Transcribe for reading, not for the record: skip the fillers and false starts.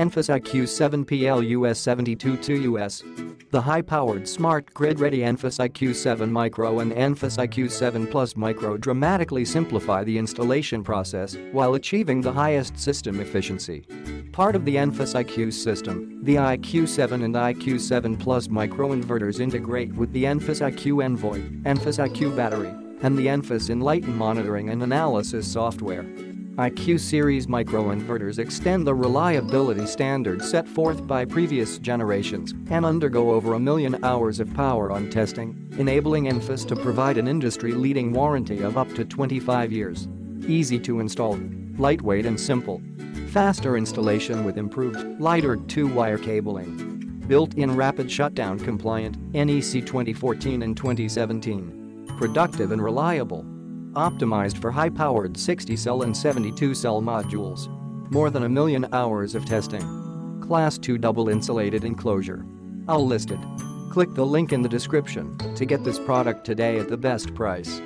Enphase IQ7PLUS-72-2-US. The high-powered smart grid-ready Enphase IQ7 Micro and Enphase IQ7 Plus Micro dramatically simplify the installation process while achieving the highest system efficiency. Part of the Enphase IQ system, the IQ7 and IQ7 Plus microinverters integrate with the Enphase IQ Envoy, Enphase IQ battery, and the Enphase Enlighten monitoring and analysis software. IQ Series microinverters extend the reliability standards set forth by previous generations and undergo over 1,000,000 hours of power on testing, enabling Enphase to provide an industry-leading warranty of up to 25 years. Easy to install, lightweight and simple. Faster installation with improved, lighter 2-wire cabling. Built-in rapid shutdown compliant, NEC 2014 and 2017. Productive and reliable. Optimized for high-powered 60-cell and 72-cell modules. More than 1,000,000 hours of testing. Class 2 double insulated enclosure. All listed. Click the link in the description to get this product today at the best price.